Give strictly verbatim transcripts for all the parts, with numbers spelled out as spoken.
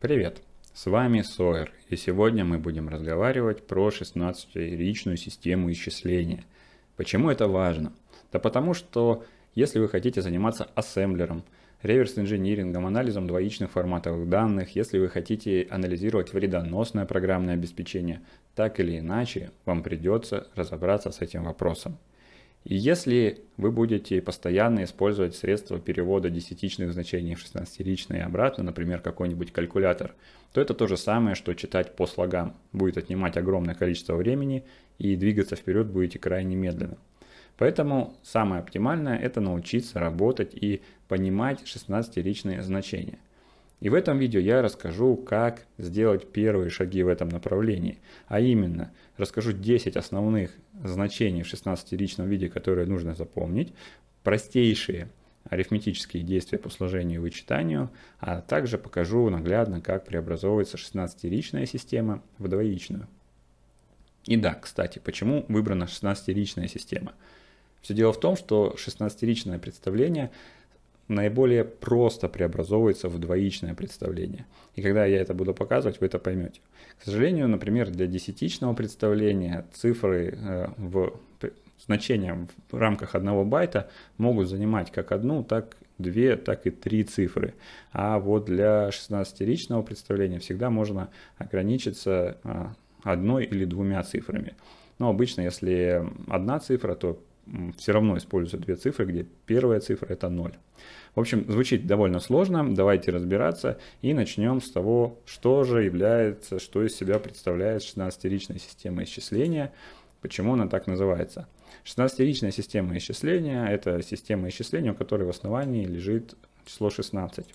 Привет, с вами Сойер, и сегодня мы будем разговаривать про шестнадцатиричную систему исчисления. Почему это важно? Да потому что, если вы хотите заниматься ассемблером, реверс-инжинирингом, анализом двоичных форматовых данных, если вы хотите анализировать вредоносное программное обеспечение, так или иначе, вам придется разобраться с этим вопросом. И если вы будете постоянно использовать средства перевода десятичных значений в шестнадцатиричные и обратно, например, какой-нибудь калькулятор, то это то же самое, что читать по слогам. Будет отнимать огромное количество времени, и двигаться вперед будете крайне медленно. Поэтому самое оптимальное – это научиться работать и понимать шестнадцатиричные значения. И в этом видео я расскажу, как сделать первые шаги в этом направлении. А именно, расскажу десять основных значений в шестнадцатиричном виде, которые нужно запомнить, простейшие арифметические действия по сложению и вычитанию, а также покажу наглядно, как преобразовывается шестнадцатиричная система в двоичную. И да, кстати, почему выбрана шестнадцатиричная система? Все дело в том, что шестнадцатиричное представление наиболее просто преобразовывается в двоичное представление. И когда я это буду показывать, вы это поймете. К сожалению, например, для десятичного представления цифры э, в значения в рамках одного байта могут занимать как одну, так две, так и три цифры. А вот для шестнадцатиричного представления всегда можно ограничиться э, одной или двумя цифрами. Но обычно, если одна цифра, то все равно используются две цифры, где первая цифра это ноль. В общем, звучит довольно сложно, давайте разбираться и начнем с того, что же является, что из себя представляет шестнадцатиричная система исчисления, почему она так называется. шестнадцатиричная система исчисления – это система исчисления, у которой в основании лежит число шестнадцать.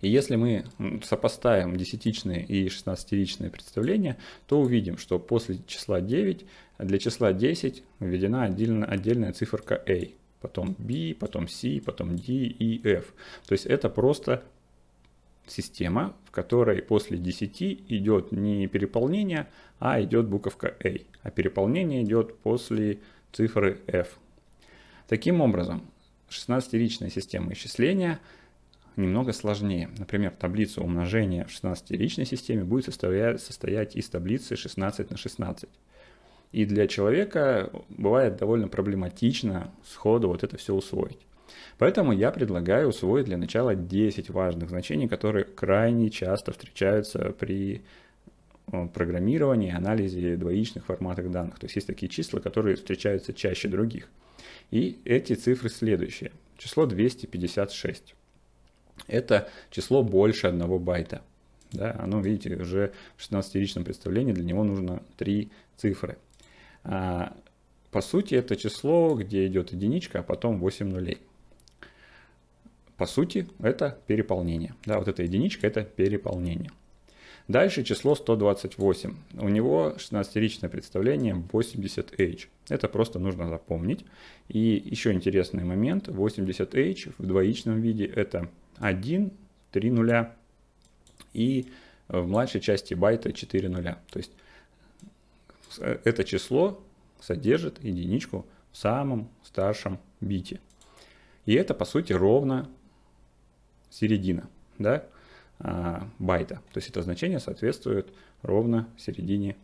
И если мы сопоставим десятичные и шестнадцатиричные представления, то увидим, что после числа девять для числа десять введена отдельно, отдельная циферка A, потом B, потом C, потом D и F. То есть это просто система, в которой после десяти идет не переполнение, а идет буковка A, а переполнение идет после цифры F. Таким образом, шестнадцатиричная система исчисления немного сложнее. Например, таблица умножения в шестнадцатиричной системе будет состоять, состоять из таблицы шестнадцать на шестнадцать. И для человека бывает довольно проблематично сходу вот это все усвоить. Поэтому я предлагаю усвоить для начала десять важных значений, которые крайне часто встречаются при программировании, анализе двоичных форматов данных. То есть есть такие числа, которые встречаются чаще других. И эти цифры следующие. Число двести пятьдесят шесть. Это число больше одного байта. Да, оно, видите, уже в шестнадцатиричном представлении для него нужно три цифры. А, по сути, это число, где идет единичка, а потом восемь нулей. По сути, это переполнение. Да, вот эта единичка – это переполнение. Дальше число сто двадцать восемь. У него шестнадцатиричное представление восемьдесят эйч. Это просто нужно запомнить. И еще интересный момент. восемьдесят эйч в двоичном виде – это один, три нуля и в младшей части байта четыре нуля. То есть это число содержит единичку в самом старшем бите. И это по сути ровно середина, да, байта. То есть это значение соответствует ровно середине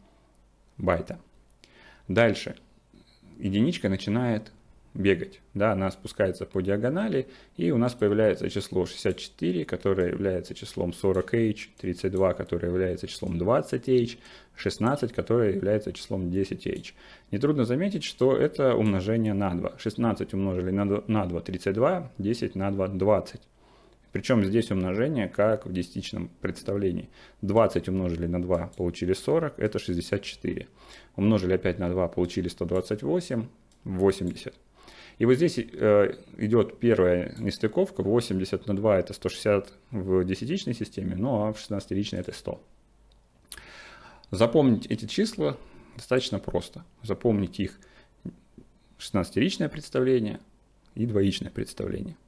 байта. Дальше единичка начинает бегать. Да, она спускается по диагонали, и у нас появляется число шестьдесят четыре, которое является числом сорок эйч, тридцать два, которое является числом двадцать эйч, шестнадцать, которое является числом десять эйч. Нетрудно заметить, что это умножение на два. шестнадцать умножили на два, тридцать два, десять на два, двадцать. Причем здесь умножение как в десятичном представлении. двадцать умножили на два, получили сорок, это шестьдесят четыре. Умножили опять на два, получили сто двадцать восемь, восемьдесят. И вот здесь э, идет первая нестыковка, восемьдесят на два это сто шестьдесят в десятичной системе, ну а в шестнадцатиричной это сто. Запомнить эти числа достаточно просто. Запомнить их шестнадцатиричное представление и двоичное представление.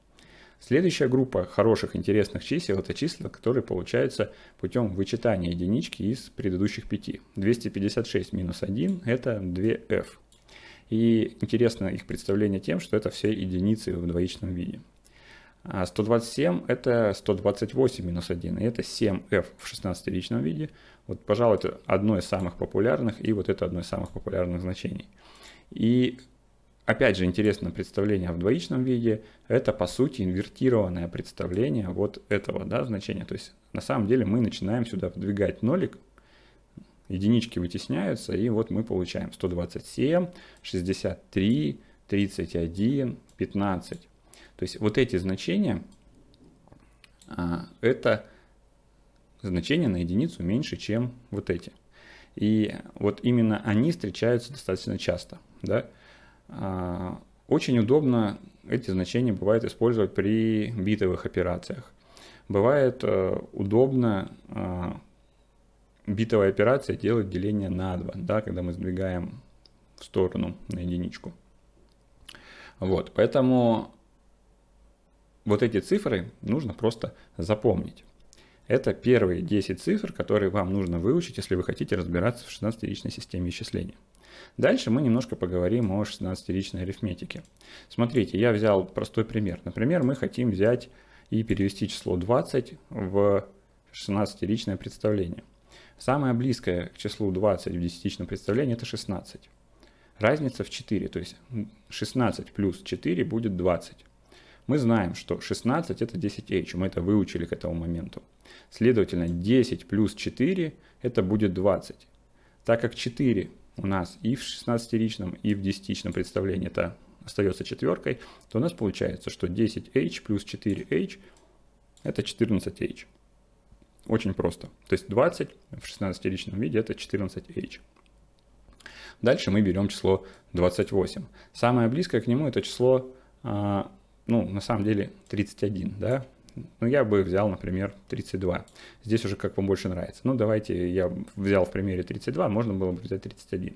Следующая группа хороших, интересных чисел – это числа, которые получаются путем вычитания единички из предыдущих пяти. двести пятьдесят шесть минус один – это два эф. И интересно их представление тем, что это все единицы в двоичном виде. А сто двадцать семь это сто двадцать восемь минус один, и это семь эф в шестнадцатиричном виде. Вот, пожалуй, это одно из самых популярных, и вот это одно из самых популярных значений. И опять же интересное представление в двоичном виде, это по сути инвертированное представление вот этого, да, значения. То есть на самом деле мы начинаем сюда подвигать нолик, единички вытесняются, и вот мы получаем сто двадцать семь, шестьдесят три, тридцать один, пятнадцать. То есть вот эти значения, это значения на единицу меньше, чем вот эти. И вот именно они встречаются достаточно часто. Да? Очень удобно эти значения бывает использовать при битовых операциях. Бывает удобно битовая операция делать деление на два, да, когда мы сдвигаем в сторону на единичку. Вот, поэтому вот эти цифры нужно просто запомнить. Это первые десять цифр, которые вам нужно выучить, если вы хотите разбираться в шестнадцатиричной системе исчисления. Дальше мы немножко поговорим о шестнадцатиричной арифметике. Смотрите, я взял простой пример. Например, мы хотим взять и перевести число двадцать в шестнадцатиричное представление. Самое близкое к числу двадцать в десятичном представлении это шестнадцать. Разница в четыре, то есть шестнадцать плюс четыре будет двадцать. Мы знаем, что шестнадцать это десять эйч, мы это выучили к этому моменту. Следовательно, десять плюс четыре это будет двадцать. Так как четыре у нас и в шестнадцатиричном, и в десятичном представлении это остается четверкой, то у нас получается, что десять эйч плюс четыре эйч это четырнадцать эйч. Очень просто. То есть двадцать в шестнадцатиричном виде это четырнадцать эйч. Дальше мы берем число двадцать восемь. Самое близкое к нему это число, ну, на самом деле, тридцать один, да? Ну, я бы взял, например, тридцать два. Здесь уже как вам больше нравится. Ну, давайте я взял в примере тридцать два, можно было бы взять тридцать один.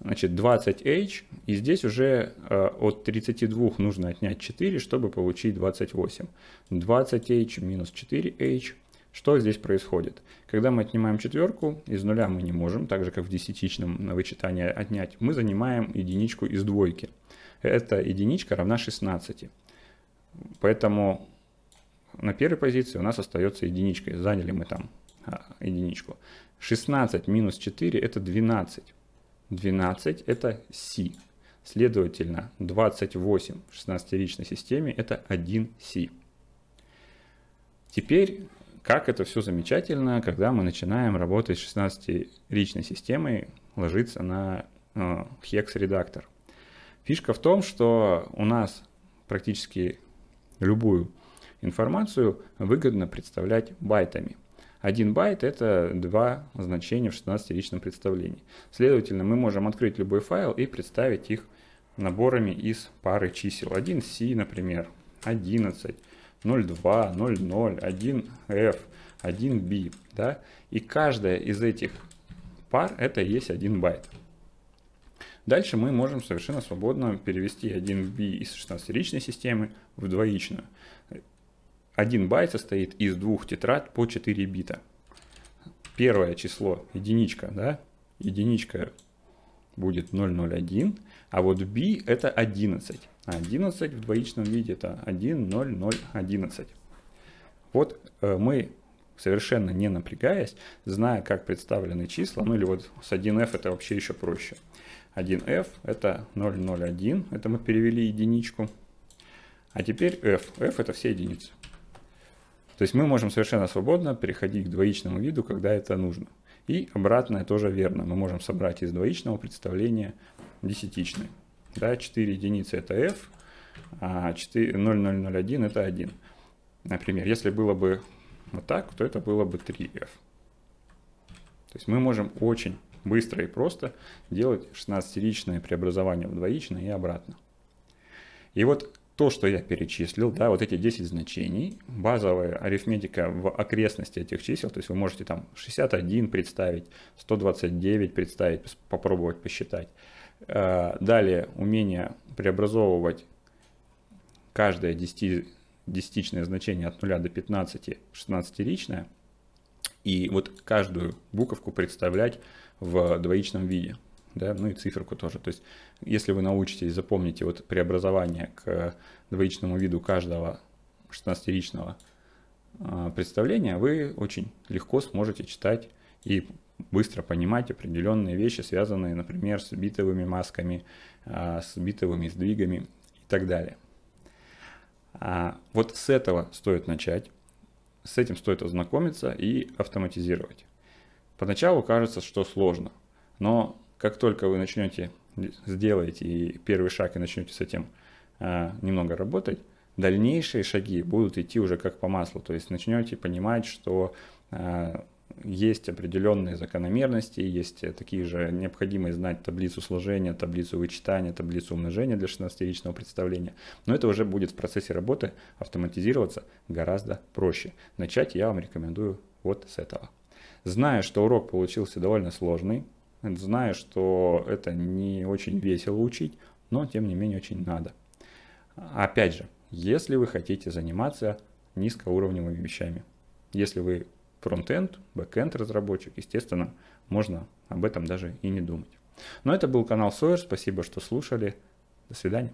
Значит, двадцать эйч, и здесь уже от тридцати двух нужно отнять четыре, чтобы получить двадцать восемь. двадцать эйч минус четыре эйч. Что здесь происходит? Когда мы отнимаем четверку, из нуля мы не можем, так же как в десятичном на вычитание отнять, мы занимаем единичку из двойки. Эта единичка равна шестнадцати. Поэтому на первой позиции у нас остается единичка. Заняли мы там а, единичку. шестнадцать минус четыре это двенадцать. двенадцать это си. Следовательно, двадцать восемь в шестнадцатиричной системе это один си. Теперь... Как это все замечательно, когда мы начинаем работать с шестнадцатиричной системой, ложиться на хекс-редактор. Фишка в том, что у нас практически любую информацию выгодно представлять байтами. Один байт — это два значения в шестнадцатиричном представлении. Следовательно, мы можем открыть любой файл и представить их наборами из пары чисел. один си, например, одиннадцать. ноль два, ноль ноль, один эф, один би, да? И каждая из этих пар это и есть один байт. Дальше мы можем совершенно свободно перевести один би из шестнадцатиричной системы в двоичную. один байт состоит из двух тетрад по четыре бита. Первое число единичка, да? Единичка будет ноль ноль один, а вот b это одиннадцать. одиннадцать в двоичном виде это один ноль ноль одиннадцать. Вот мы, совершенно не напрягаясь, зная, как представлены числа, ну или вот с один эф это вообще еще проще. один эф это ноль ноль один, это мы перевели единичку. А теперь f. f это все единицы. То есть мы можем совершенно свободно переходить к двоичному виду, когда это нужно. И обратное тоже верно. Мы можем собрать из двоичного представления десятичный. Да, четыре единицы это f, а ноль ноль ноль один это один. Например, если было бы вот так, то это было бы три эф. То есть мы можем очень быстро и просто делать шестнадцатиричное преобразование в двоичное и обратно. И вот то, что я перечислил, да, вот эти десять значений, базовая арифметика в окрестности этих чисел, то есть вы можете там шестьдесят один представить, сто двадцать девять представить, попробовать посчитать. Далее умение преобразовывать каждое десятичное значение от нуля до пятнадцати в шестнадцатиричное и вот каждую буковку представлять в двоичном виде. Да, ну и циферку тоже. То есть, если вы научитесь, запомните вот преобразование к двоичному виду каждого шестнадцатиричного представления вы очень легко сможете читать и быстро понимать определенные вещи, связанные, например, с битовыми масками, с битовыми сдвигами и так далее. Вот с этого стоит начать, с этим стоит ознакомиться и автоматизировать. Поначалу кажется, что сложно, но как только вы начнете, сделаете первый шаг и начнете с этим немного работать, дальнейшие шаги будут идти уже как по маслу, то есть начнете понимать, что есть определенные закономерности, есть такие же необходимые знать таблицу сложения, таблицу вычитания, таблицу умножения для шестнадцатиричного представления. Но это уже будет в процессе работы автоматизироваться гораздо проще. Начать я вам рекомендую вот с этого. Знаю, что урок получился довольно сложный, знаю, что это не очень весело учить, но тем не менее очень надо. Опять же, если вы хотите заниматься низкоуровневыми вещами, если вы фронт-энд, бэк-энд разработчик, естественно, можно об этом даже и не думать. Но это был канал Сойер, спасибо, что слушали, до свидания.